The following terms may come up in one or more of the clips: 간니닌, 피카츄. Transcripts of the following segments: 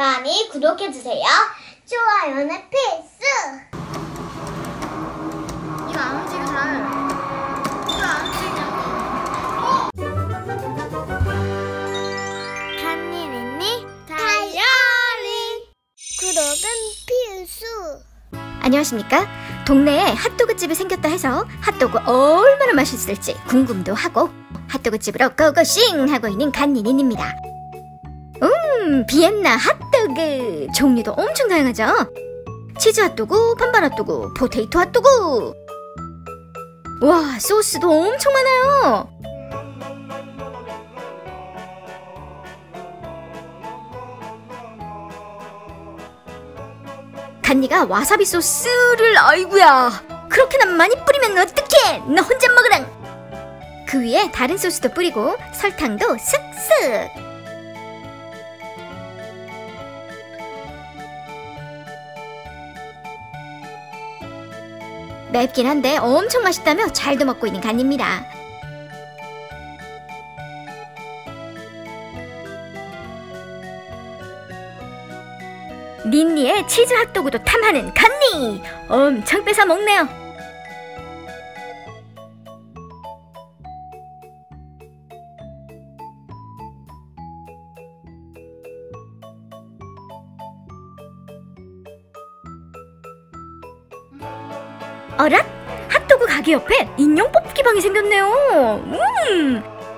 많이 구독해주세요. 좋아요는 필수! 이거 안 움직여 잘. 이거 안 움직여. 한 일 있니? 다이어리! 구독은 필수! 안녕하십니까? 동네에 핫도그집이 생겼다 해서 핫도그 얼마나 맛있을지 궁금도 하고 핫도그집으로 고고싱 하고 있는 간니닌입니다. 비엔나 핫도그! 종류도 엄청 다양하죠? 치즈 핫도그, 반반 핫도그, 포테이토 핫도그! 와, 소스도 엄청 많아요! 간니가 와사비 소스를, 아이구야! 그렇게나 많이 뿌리면 어떡해! 너 혼자 먹으랑! 그 위에 다른 소스도 뿌리고 설탕도 쓱쓱! 맵긴 한데 엄청 맛있다며 잘도 먹고 있는 간입니다. 닌니의 치즈 핫도그도 탐하는 간니! 엄청 뺏어 먹네요. 어라? 핫도그 가게 옆에 인형 뽑기 방이 생겼네요.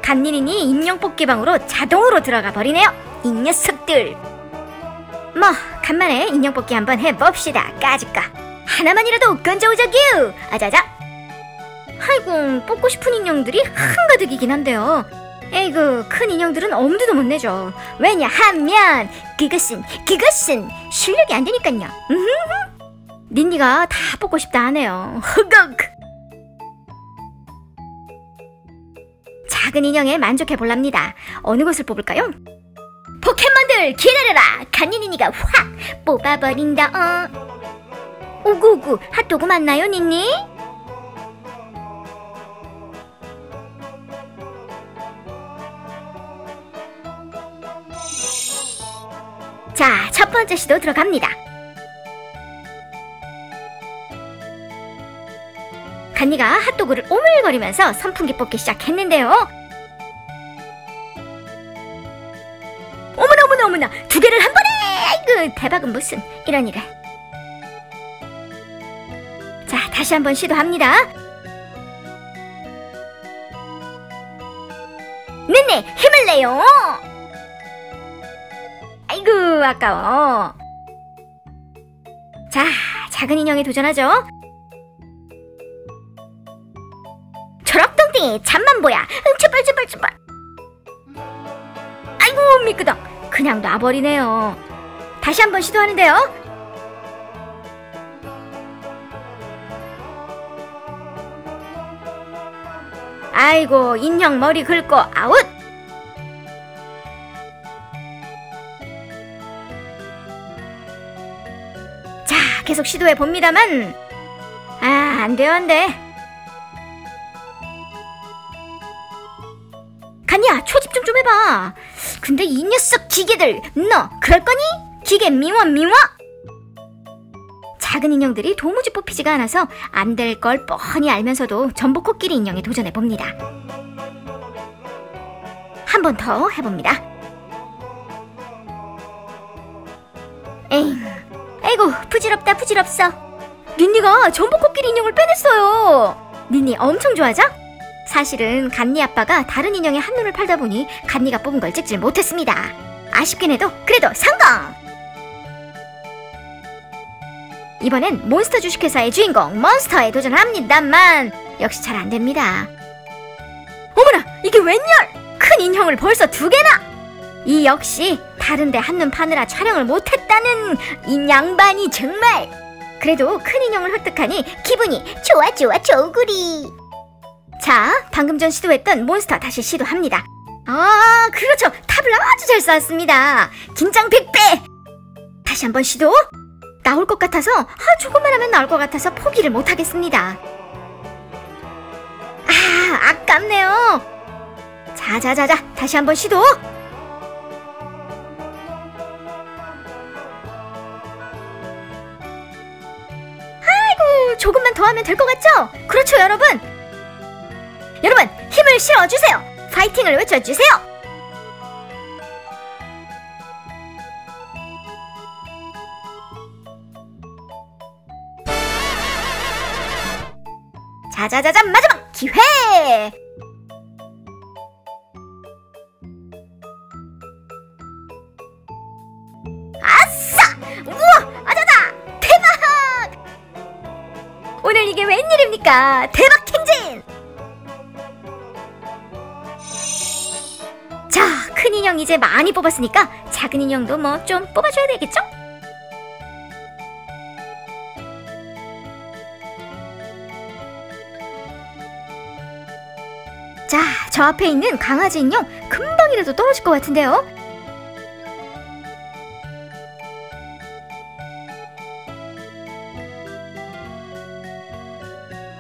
간니닌이 인형 뽑기 방으로 자동으로 들어가 버리네요. 이 녀석들. 뭐 간만에 인형 뽑기 한번 해봅시다. 까짓까 하나만이라도 건져오자규. 아자자. 아이고 뽑고 싶은 인형들이 한가득이긴 한데요. 에이구 큰 인형들은 엄두도 못 내죠. 왜냐 하면 그것은 실력이 안 되니깐요. 닌니가 다 뽑고 싶다 하네요. 허걱! 작은 인형에 만족해 볼랍니다. 어느 곳을 뽑을까요? 포켓몬들 기다려라! 간니닌이가 확 뽑아버린다. 오구오구 핫도그 맞나요 닌니? 자, 첫 번째 시도 들어갑니다. 간니가 핫도그를 오물거리면서 선풍기 뽑기 시작했는데요. 어머나 두 개를 한 번에! 아이고 대박은 무슨 이런. 자 다시 한번 시도합니다. 닌니 힘을 내요. 아이고 아까워. 자 작은 인형에 도전하죠. 초록동댕이 잠만 보야. 제발. 아이고 미끄덩. 그냥 놔버리네요. 다시 한번 시도하는데요. 아이고 인형 머리 긁고 아웃. 자 계속 시도해 봅니다만 아 안돼요 안돼. 간니야 초집중 좀 해봐. 근데 이 녀석 기계들 너 그럴거니? 기계 미워. 작은 인형들이 도무지 뽑히지가 않아서 안될걸 뻔히 알면서도 전복 코끼리 인형에 도전해봅니다. 한 번 더 해봅니다. 에이구 부질없어. 닌니가 전복 코끼리 인형을 빼냈어요. 닌니 엄청 좋아하죠? 사실은 간니 아빠가 다른 인형에 한눈을 팔다 보니 간니가 뽑은 걸 찍질 못했습니다. 아쉽긴 해도 그래도 성공! 이번엔 몬스터 주식회사의 주인공 몬스터에 도전합니다만 역시 잘 안됩니다. 어머나 이게 웬열! 큰 인형을 벌써 두 개나! 이 역시 다른데 한눈 파느라 촬영을 못했다는 이 양반이 정말! 그래도 큰 인형을 획득하니 기분이 좋구리! 자, 방금 전 시도했던 몬스터 다시 시도합니다. 아, 그렇죠. 탑을 아주 잘 쌓았습니다. 긴장 100배! 다시 한번 시도! 나올 것 같아서, 조금만 하면 나올 것 같아서 포기를 못하겠습니다. 아, 아깝네요. 다시 한번 시도! 조금만 더 하면 될 것 같죠? 그렇죠, 여러분! 여러분, 힘을 실어주세요! 파이팅을 외쳐주세요! 자자자잔, 마지막 기회! 아싸! 우와! 아자자! 대박! 오늘 이게 웬일입니까? 대박 행진! 자, 큰 인형 이제 많이 뽑았으니까 작은 인형도 뭐 좀 뽑아줘야 되겠죠? 자, 저 앞에 있는 강아지 인형 금방이라도 떨어질 것 같은데요.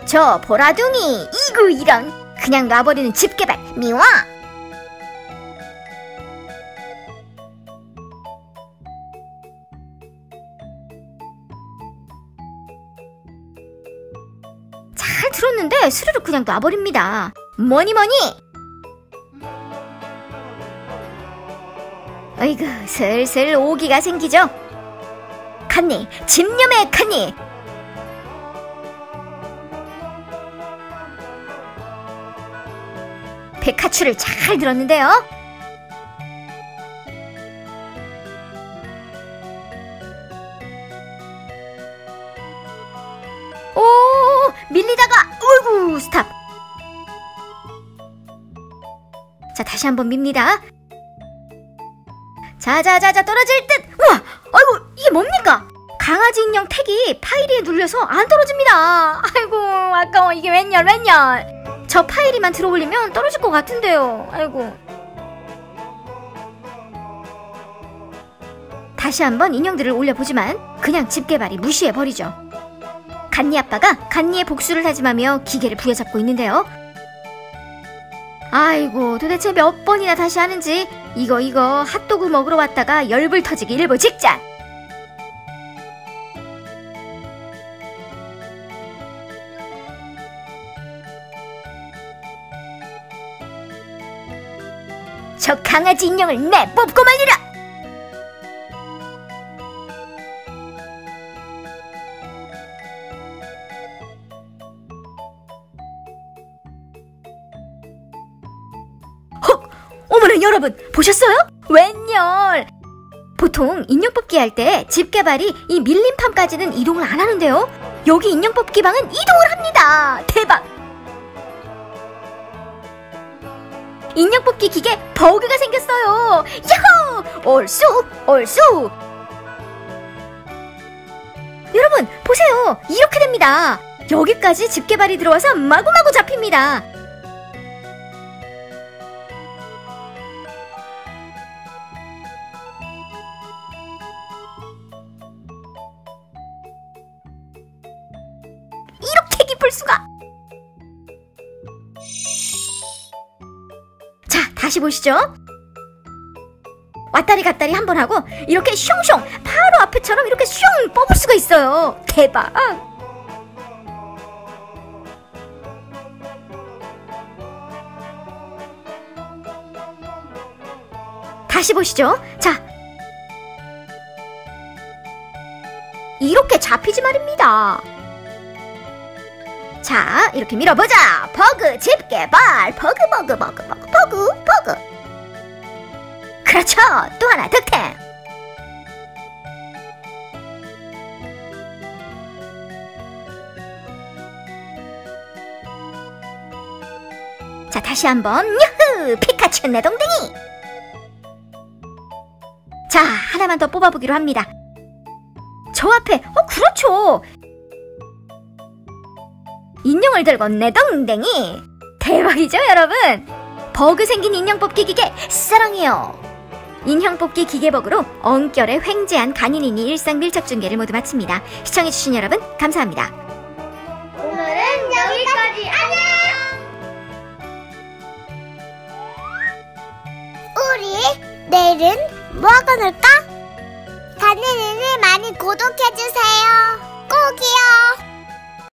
저 보라둥이, 이구 이런, 그냥 놔버리는 집게발 미워. 잘 들었는데 스르륵 그냥 놔버립니다. 뭐니뭐니? 어이구, 슬슬 오기가 생기죠? 칸니, 집념의 칸니! 피카츄를 잘 들었는데요? 오, 밀리다가, 어이구, 스탑! 자, 다시 한번 밉니다. 자자자자, 떨어질 듯! 우와! 아이고, 이게 뭡니까? 강아지 인형 택이 파이리에 눌려서 안 떨어집니다. 아이고, 아까워. 이게 웬열. 저 파이리만 들어 올리면 떨어질 것 같은데요. 아이고. 다시 한번 인형들을 올려보지만 그냥 집게발이 무시해버리죠. 갓니 아빠가 갓니의 복수를 다짐하며 기계를 부여잡고 있는데요. 아이고, 도대체 몇 번이나 다시 하는지. 이거 핫도그 먹으러 왔다가 열불 터지기 일보 직전. 저 강아지 인형을 내 뽑고 말리라. 어머나, 여러분 보셨어요? 웬열! 보통 인형 뽑기 할 때 집게발이 이 밀린 판까지는 이동을 안 하는데요. 여기 인형 뽑기 방은 이동을 합니다. 대박! 인형 뽑기 기계 버그가 생겼어요. 야호! 올수! 올수! 여러분 보세요. 이렇게 됩니다. 여기까지 집게발이 들어와서 마구마구 잡힙니다. 이렇게 깊을 수가! 자, 다시 보시죠. 왔다리 갔다리 한번 하고 이렇게 슝슝 바로 앞에처럼 이렇게 슝 뽑을 수가 있어요. 대박! 다시 보시죠. 자, 이렇게 잡히지 말입니다. 자, 이렇게 밀어보자. 버그 집게발, 버그. 그렇죠, 또 하나 득템. 자, 다시 한번 야후! 피카츄 내 동댕이. 자, 하나만 더 뽑아보기로 합니다. 저 앞에, 그렇죠, 인형을 들고 내 동댕이. 대박이죠, 여러분? 버그 생긴 인형 뽑기 기계 사랑해요. 인형 뽑기 기계버그로 엉결에 횡재한 가니니니 일상 밀착 중계를 모두 마칩니다. 시청해주신 여러분 감사합니다. 오늘은 여기까지. 안녕. 우리 내일은 뭐 하고 놀까? 가니니니 많이 구독해주세요.